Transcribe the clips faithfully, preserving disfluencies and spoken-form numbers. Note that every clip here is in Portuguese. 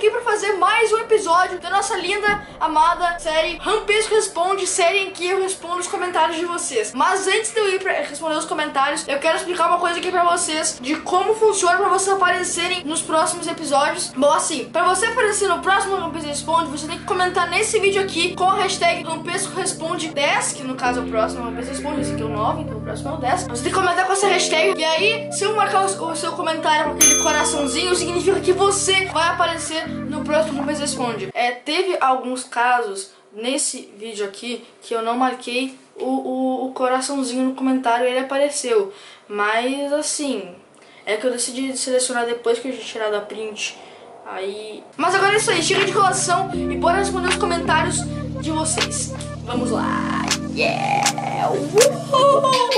aqui pra fazer mais um episódio da nossa linda, amada série Hampesco Responde, série em que eu respondo os comentários de vocês. Mas antes de eu ir pra responder os comentários, eu quero explicar uma coisa aqui pra vocês de como funciona pra vocês aparecerem nos próximos episódios. Bom, assim, pra você aparecer no próximo Hampesco Responde, você tem que comentar nesse vídeo aqui com a hashtag Hampesco Responde dez, que no caso é o próximo Hampesco Responde, esse aqui é o nove, então o próximo é o dez. Você tem que comentar com essa hashtag, e aí, se eu marcar o, o seu comentário com aquele coraçãozinho, significa que você vai aparecer no próximo Hampesco Responde. É, teve alguns casos nesse vídeo aqui que eu não marquei o, o, o coraçãozinho no comentário e ele apareceu, mas assim, é que eu decidi selecionar depois que eu tinha tirado a print. Aí... Mas agora é isso aí, chega de enrolação e bora responder os comentários de vocês. Vamos lá! Yeah! Uhul!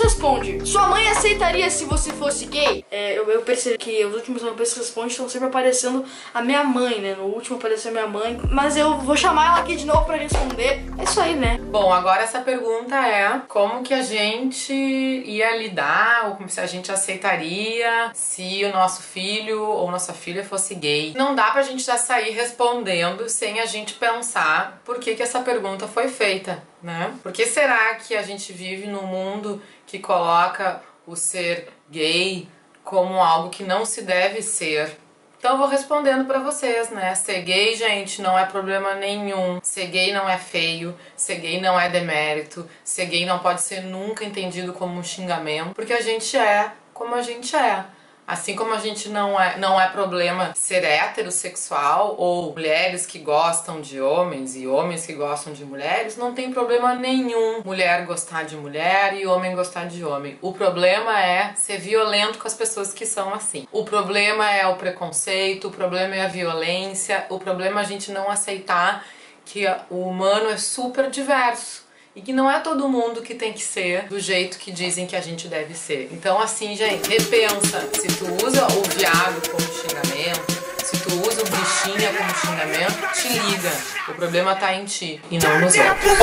Responde. Sua mãe aceitaria se você fosse gay? É, eu, eu percebi que os últimos Hampesco Responde estão sempre aparecendo a minha mãe, né? No último apareceu a minha mãe. Mas eu vou chamar ela aqui de novo pra responder. É isso aí, né? Bom, agora essa pergunta é como que a gente ia lidar ou como se a gente aceitaria se o nosso filho ou nossa filha fosse gay. Não dá pra gente já sair respondendo sem a gente pensar por que que essa pergunta foi feita, né? Por que será que a gente vive num mundo que coloca o ser gay como algo que não se deve ser? Então eu vou respondendo pra vocês, né? Ser gay, gente, não é problema nenhum. Ser gay não é feio. Ser gay não é demérito. Ser gay não pode ser nunca entendido como um xingamento, porque a gente é como a gente é. Assim como a gente não é, não é problema ser heterossexual, ou mulheres que gostam de homens e homens que gostam de mulheres, não tem problema nenhum mulher gostar de mulher e homem gostar de homem. O problema é ser violento com as pessoas que são assim. O problema é o preconceito, o problema é a violência, o problema é a gente não aceitar que o humano é super diverso. E que não é todo mundo que tem que ser do jeito que dizem que a gente deve ser. Então assim, gente, repensa. Se tu usa o viado como xingamento, se tu usa o bichinha como xingamento, te liga. O problema tá em ti e não nos outros.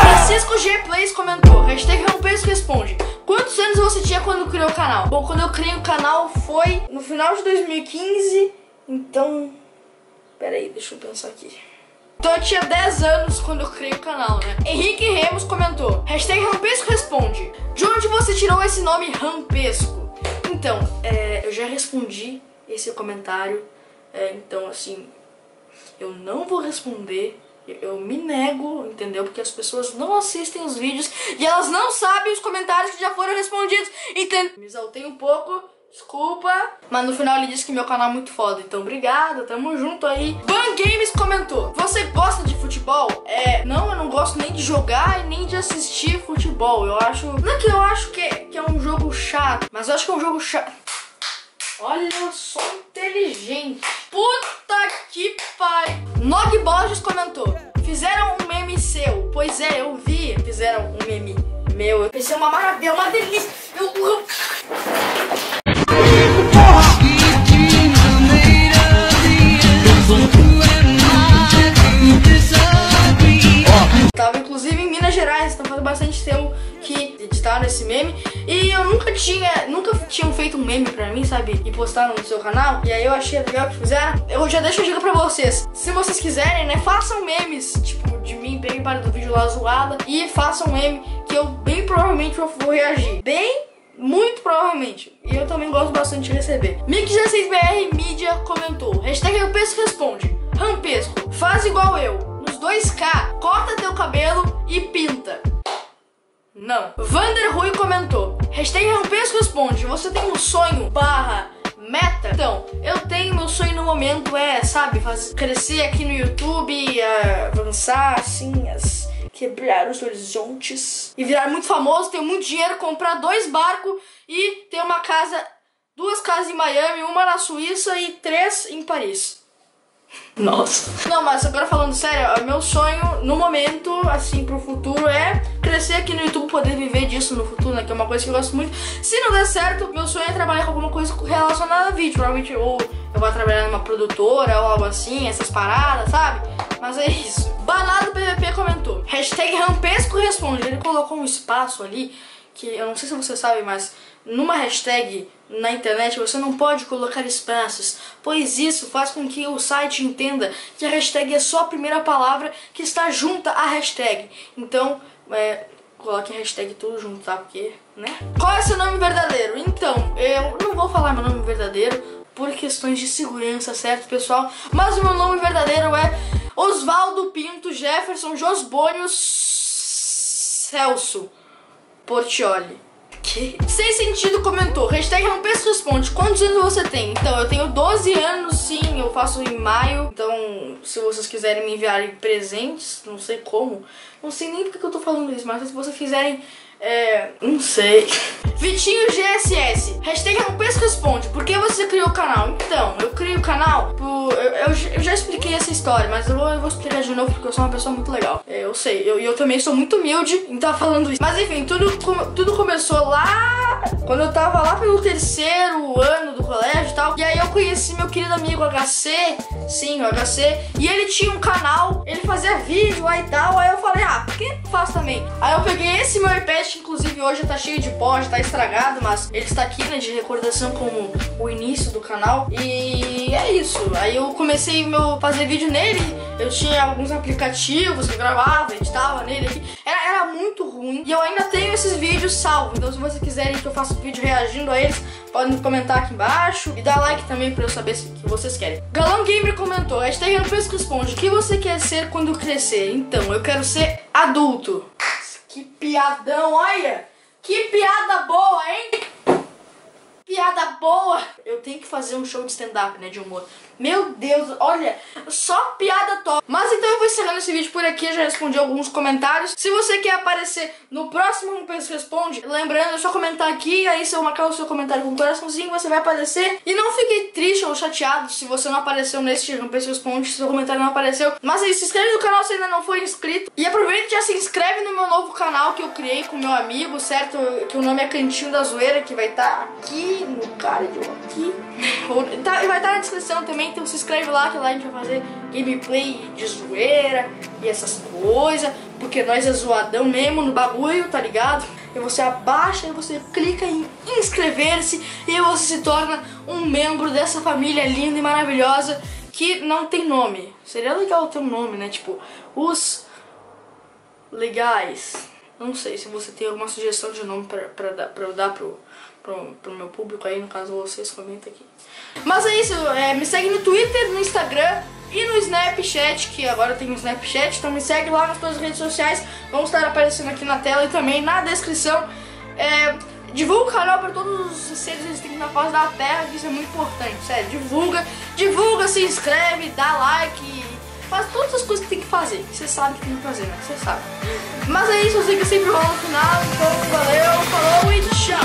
Francisco G Plays comentou, hashtag Hampesco Responde. Quantos anos você tinha quando criou o canal? Bom, quando eu criei o canal foi no final de dois mil e quinze, então... Pera aí, deixa eu pensar aqui. Então eu tinha dez anos quando eu criei o canal, né? Henrique Remos comentou, hashtag Hampesco Responde. De onde você tirou esse nome Hampesco? Então, é, eu já respondi esse comentário. É, então, assim, eu não vou responder. Eu me nego, entendeu? Porque as pessoas não assistem os vídeos e elas não sabem os comentários que já foram respondidos. Entendeu? Me exaltei um pouco. Desculpa, mas no final ele disse que meu canal é muito foda, então obrigado, tamo junto aí. Bang Games comentou, você gosta de futebol? É, não, eu não gosto nem de jogar e nem de assistir futebol. Eu acho, não é que eu acho que, que é um jogo chato, mas eu acho que é um jogo chato. Olha, eu sou inteligente. Puta que pai. Nog Borges comentou, fizeram um meme seu. Pois é, eu vi, fizeram um meme meu. Eu pensei, uma maravilha, uma delícia. Eu... Tava inclusive em Minas Gerais, então faz bastante tempo que editaram esse meme. E eu nunca tinha, nunca tinham feito um meme pra mim, sabe? E postaram no seu canal. E aí eu achei legal que fizeram. Eu já deixo a dica pra vocês. Se vocês quiserem, né, façam memes, tipo, de mim, peguem parte do vídeo lá zoada e façam meme que eu bem provavelmente vou reagir. Bem... Muito provavelmente. E eu também gosto bastante de receber. Mik dezesseis B R Mídia comentou, hashtag Hampesco Responde. Hampesco, faz igual eu. Nos dois K, corta teu cabelo e pinta. Não. Vander Rui comentou, hashtag Hampesco Responde. Você tem um sonho barra meta? Então, eu tenho, meu sonho no momento é, sabe, fazer, crescer aqui no YouTube, avançar assim, as... quebrar os horizontes e virar muito famoso, ter muito dinheiro, comprar dois barcos e ter uma casa, duas casas em Miami, uma na Suíça e três em Paris. Nossa. Não, mas agora falando sério, meu sonho no momento, assim, pro futuro é crescer aqui no YouTube, poder viver disso no futuro, né, que é uma coisa que eu gosto muito. Se não der certo, meu sonho é trabalhar com alguma coisa relacionada a vídeo, provavelmente ou... eu vá trabalhar numa produtora ou algo assim, essas paradas, sabe? Mas é isso. Banado P V P comentou. Hashtag Hampesco Responde. Ele colocou um espaço ali, que eu não sei se você sabe, mas numa hashtag na internet você não pode colocar espaços, pois isso faz com que o site entenda que a hashtag é só a primeira palavra que está junta à hashtag. Então, é, coloque a hashtag tudo junto, tá? Porque, né? Qual é seu nome verdadeiro? Então, eu não vou falar meu nome verdadeiro por questões de segurança, certo, pessoal? Mas o meu nome verdadeiro é Osvaldo Pinto Jefferson Josbônio Celso Portioli. Que? Sem sentido comentou. Hashtag Hampesco Responde. Quantos anos você tem? Então, eu tenho doze anos, sim. Eu faço em maio. Então, se vocês quiserem me enviarem presentes, não sei como. Não sei nem porque que eu tô falando isso, mas se vocês quiserem... É... Não sei. Vitinho G S S. Hashtag Hampesco Responde. Por que você criou o canal? Então, eu criei o canal por... Eu, eu, eu já expliquei essa história, mas eu vou, eu vou explicar de novo porque eu sou uma pessoa muito legal. É, eu sei. E eu, eu também sou muito humilde em estar falando isso. Mas enfim, tudo, tudo começou lá... Quando eu tava lá pelo terceiro ano do colégio e tal. E aí eu conheci meu querido amigo H C. Sim, o H C. E ele tinha um canal. Ele fazia vídeo aí e tal. Aí eu falei, ah, por que faço também? Aí eu peguei esse meu iPad. Inclusive hoje tá cheio de pó, já tá estragado, mas ele está aqui, né, de recordação como o início do canal. E é isso, aí eu comecei meu fazer vídeo nele, eu tinha alguns aplicativos que eu gravava, editava nele aqui. Era, era muito ruim e eu ainda tenho esses vídeos salvos, então se vocês quiserem que eu faça um vídeo reagindo a eles, podem comentar aqui embaixo e dar like também pra eu saber o que vocês querem. GalãoGamer comentou, hashtag Hampesco Responde, o que você quer ser quando crescer? Então, eu quero ser adulto. Que piadão, olha! Que piada boa, hein? Piada boa! Eu tenho que fazer um show de stand-up, né, de humor. Meu Deus, olha, só piada top. Mas então eu vou encerrando esse vídeo por aqui, eu já respondi alguns comentários. Se você quer aparecer no próximo Hampesco Responde, lembrando, é só comentar aqui, aí se eu marcar o seu comentário com um coraçãozinho, você vai aparecer. E não fique triste ou chateado se você não apareceu nesse Hampesco Responde, se seu comentário não apareceu. Mas aí, se inscreve no canal se ainda não for inscrito. E aproveita e já se inscreve no meu novo canal que eu criei com meu amigo, certo? Que o nome é Cantinho da Zoeira, que vai estar aqui... No card aqui. Tá, vai estar na descrição também, então se inscreve lá, que lá a gente vai fazer gameplay de zoeira e essas coisas, porque nós é zoadão mesmo no bagulho, tá ligado? E você abaixa, e você clica em inscrever-se e você se torna um membro dessa família linda e maravilhosa que não tem nome. Seria legal ter um nome, né? Tipo, os legais. Não sei se você tem alguma sugestão de nome pra, pra, dar, pra eu dar pro, pro, pro meu público aí, no caso vocês, comenta aqui. Mas é isso, é, me segue no Twitter, no Instagram e no Snapchat, que agora tem um Snapchat, então me segue lá nas suas redes sociais, vão estar aparecendo aqui na tela e também na descrição. É, divulga o canal para todos os seres existentes na face da Terra, que isso é muito importante, sério, divulga, divulga, se inscreve, dá like... Faz todas as coisas que tem que fazer. Você sabe o que tem que fazer, né? Você sabe. Mas é isso, eu sei que eu sempre rolo no final. Então, valeu, falou e tchau!